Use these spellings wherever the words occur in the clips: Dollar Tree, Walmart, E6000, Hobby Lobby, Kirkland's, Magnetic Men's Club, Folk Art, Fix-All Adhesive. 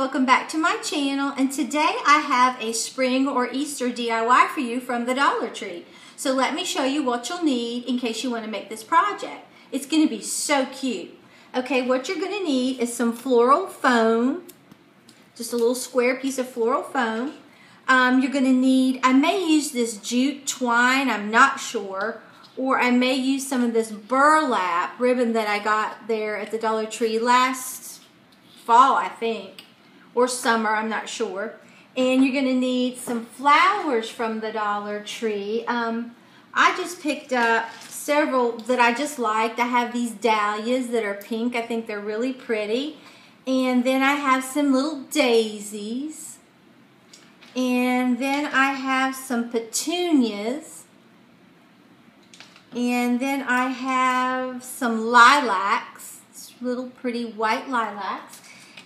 welcome back to my channel, and today I have a spring or Easter DIY for you from the Dollar Tree. So let me show you what you'll need in case you want to make this project. It's going to be so cute. Okay, what you're going to need is some floral foam, just a little square piece of floral foam. You're going to need, I may use this jute twine, I'm not sure, or I may use some of this burlap ribbon that I got there at the Dollar Tree last fall, I think, or summer, I'm not sure. And you're going to need some flowers from the Dollar Tree. I just picked up several that I just liked. I have these dahlias that are pink. I think they're really pretty. And then I have some little daisies. And then I have some petunias. And then I have some lilacs, little pretty white lilacs.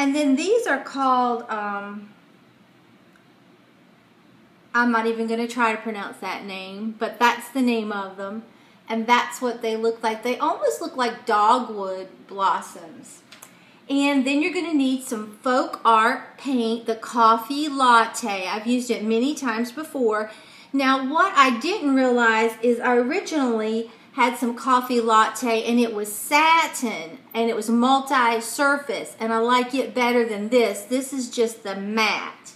And then these are called, I'm not even going to try to pronounce that name, but that's the name of them. And that's what they look like. They almost look like dogwood blossoms. And then you're going to need some Folk Art paint, the coffee latte. I've used it many times before. Now, what I didn't realize is I originally had some coffee latte and it was satin and it was multi-surface, and I like it better than this. This is just the matte,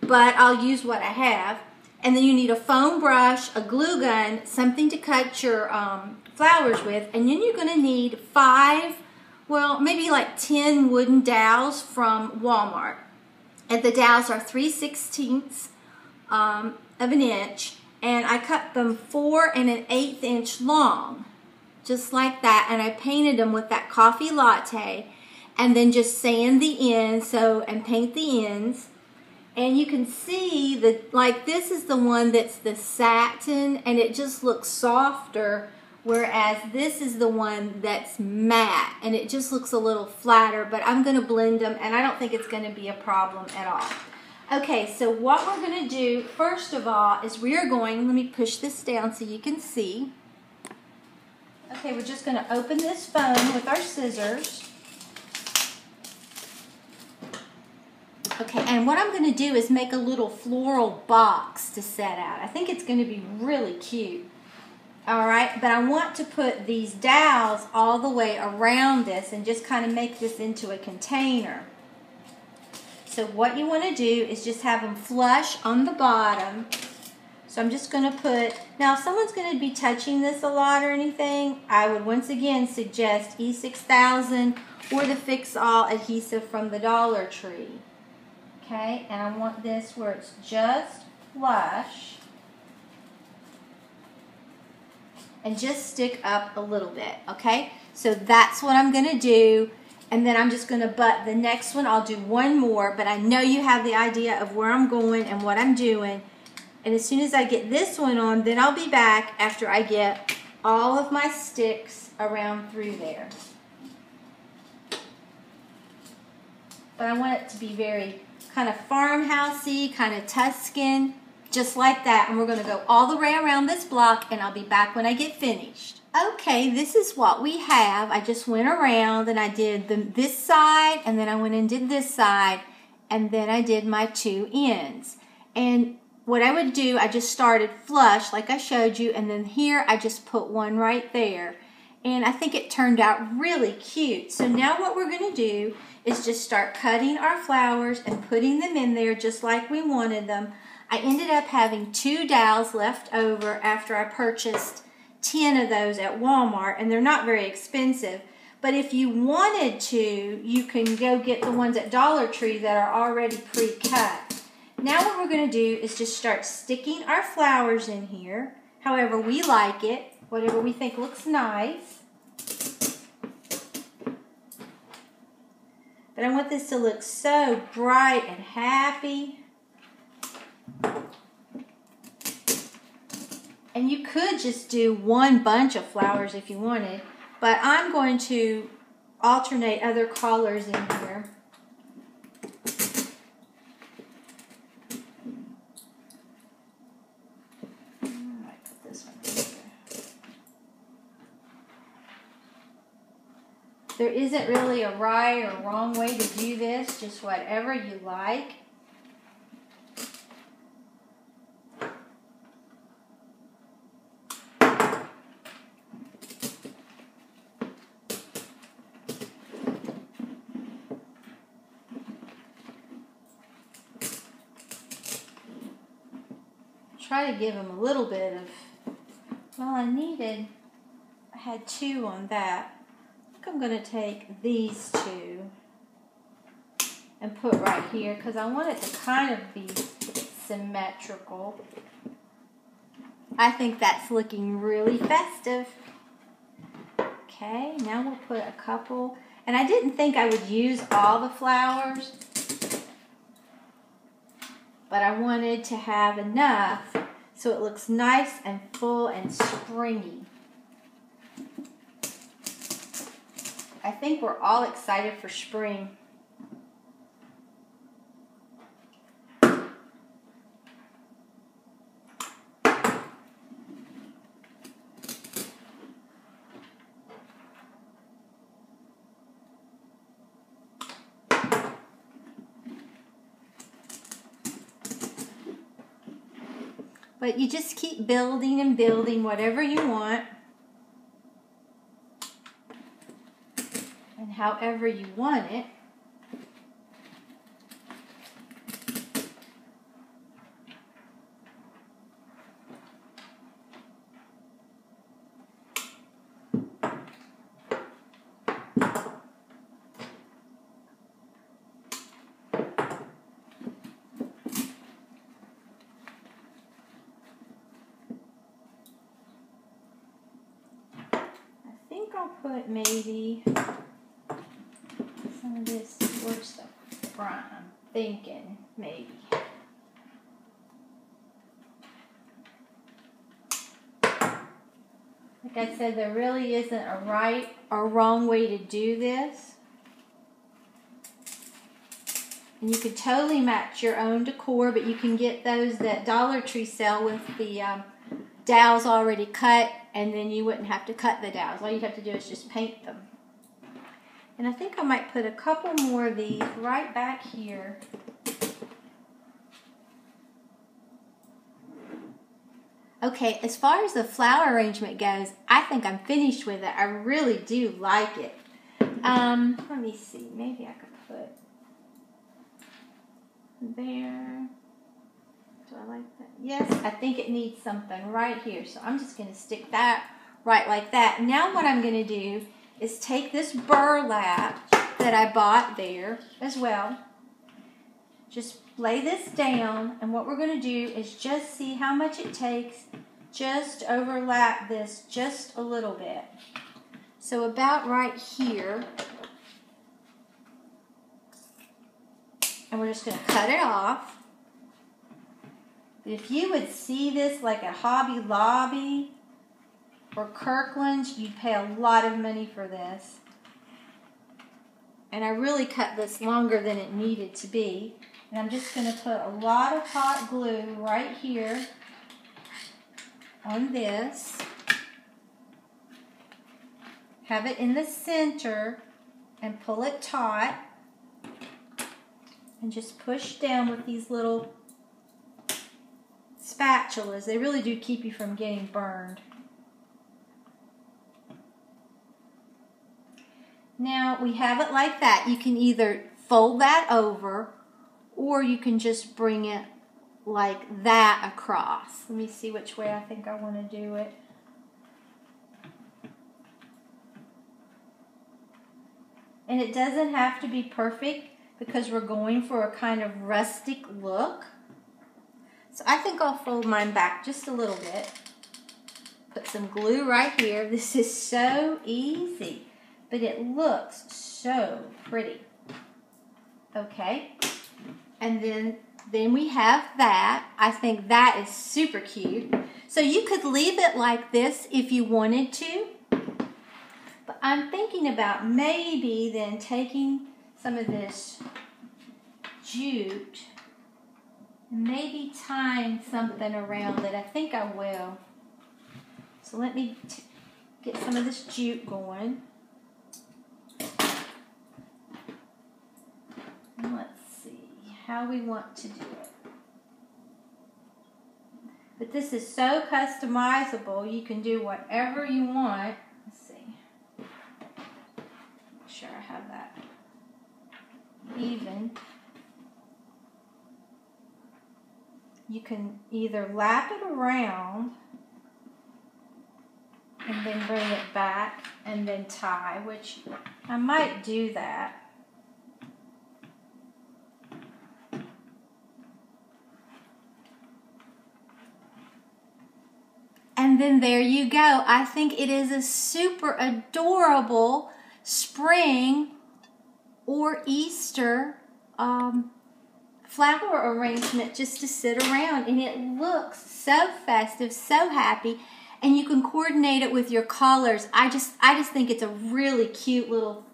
but I'll use what I have. And then you need a foam brush, a glue gun, something to cut your flowers with, and then you're going to need 5, well, maybe like 10 wooden dowels from Walmart. And the dowels are 3/16 of an inch. And I cut them 4 1/8 inch long, just like that. And I painted them with that coffee latte, and then just sand the ends and paint the ends. And you can see that, like, this is the one that's the satin, and it just looks softer, whereas this is the one that's matte, and it just looks a little flatter. But I'm going to blend them, and I don't think it's going to be a problem at all. Okay, so what we're going to do, first of all, is we are going, let me push this down so you can see. Okay, we're just going to open this foam with our scissors. Okay, and what I'm going to do is make a little floral box to set out. I think it's going to be really cute. All right, but I want to put these dowels all the way around this and just kind of make this into a container. So what you want to do is just have them flush on the bottom. So I'm just going to put, now if someone's going to be touching this a lot or anything, I would once again suggest E6000 or the Fix-All Adhesive from the Dollar Tree. Okay, and I want this where it's just flush. And just stick up a little bit, okay? So that's what I'm going to do. And then I'm just going to butt the next one. I'll do one more, but I know you have the idea of where I'm going and what I'm doing. And as soon as I get this one on, then I'll be back after I get all of my sticks around through there. But I want it to be very kind of farmhousey, kind of Tuscan, just like that. And we're going to go all the way around this block, and I'll be back when I get finished. Okay, this is what we have. I just went around and I did this side, and then I went and did this side, and then I did my two ends. And what I would do, I just started flush like I showed you, and then here I just put one right there. And I think it turned out really cute. So now what we're going to do is just start cutting our flowers and putting them in there just like we wanted them. I ended up having 2 dowels left over after I purchased 10 of those at Walmart, and they're not very expensive. But if you wanted to, you can go get the ones at Dollar Tree that are already pre-cut. Now what we're going to do is just start sticking our flowers in here, however we like it, whatever we think looks nice. But I want this to look so bright and happy. And you could just do one bunch of flowers if you wanted, but I'm going to alternate other colors in here. I might put this one in there. There isn't really a right or wrong way to do this, just whatever you like. Try to give them a little bit of, well, I had two on that. I think I'm going to take these two and put right here because I want it to kind of be symmetrical. I think that's looking really festive. Okay, now we'll put a couple, and I didn't think I would use all the flowers, but I wanted to have enough so it looks nice and full and springy. I think we're all excited for spring. But you just keep building and building whatever you want and however you want it. I'll put maybe some of this towards the front, I'm thinking, maybe. Like I said, there really isn't a right or wrong way to do this. And you could totally match your own decor, but you can get those that Dollar Tree sell with the dowels already cut, and then you wouldn't have to cut the dowels. All you'd have to do is just paint them. And I think I might put a couple more of these right back here. Okay, as far as the flower arrangement goes, I think I'm finished with it. I really do like it. Let me see, maybe I could put there. Do I like that? Yes, I think it needs something right here. So I'm just going to stick that right like that. Now what I'm going to do is take this burlap that I bought there as well. Just lay this down, and what we're going to do is just see how much it takes. Just overlap this just a little bit. So about right here. And we're just going to cut it off. If you would see this like at Hobby Lobby or Kirkland's, you'd pay a lot of money for this. And I really cut this longer than it needed to be. And I'm just going to put a lot of hot glue right here on this. Have it in the center and pull it taut. And just push down with these little spatulas. They really do keep you from getting burned. Now we have it like that. You can either fold that over or you can just bring it like that across. Let me see which way I think I want to do it. And it doesn't have to be perfect because we're going for a kind of rustic look. So I think I'll fold mine back just a little bit. Put some glue right here. This is so easy, but it looks so pretty. Okay, and then we have that. I think that is super cute. So you could leave it like this if you wanted to, but I'm thinking about maybe then taking some of this jute, maybe tying something around it. I think I will. So let me get some of this jute going. how we want to do it. But this is so customizable, you can do whatever you want. Let's see. Make sure I have that even. You can either lap it around and then bring it back and then tie, which I might do that. And then there you go. I think it is a super adorable spring or Easter flower arrangement just to sit around, and it looks so festive, so happy, and you can coordinate it with your colors. I just think it's a really cute little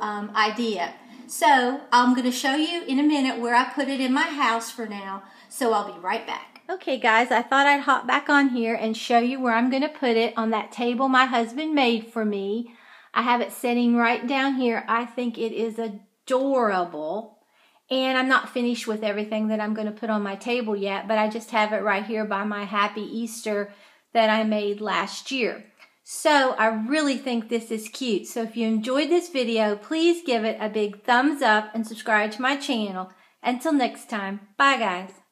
idea. So I'm going to show you in a minute where I put it in my house for now, so I'll be right back. Okay guys, I thought I'd hop back on here and show you where I'm going to put it on that table my husband made for me. I have it sitting right down here. I think it is adorable. And I'm not finished with everything that I'm going to put on my table yet, but I just have it right here by my Happy Easter that I made last year. So I really think this is cute. So if you enjoyed this video, please give it a big thumbs up and subscribe to my channel. Until next time, bye guys.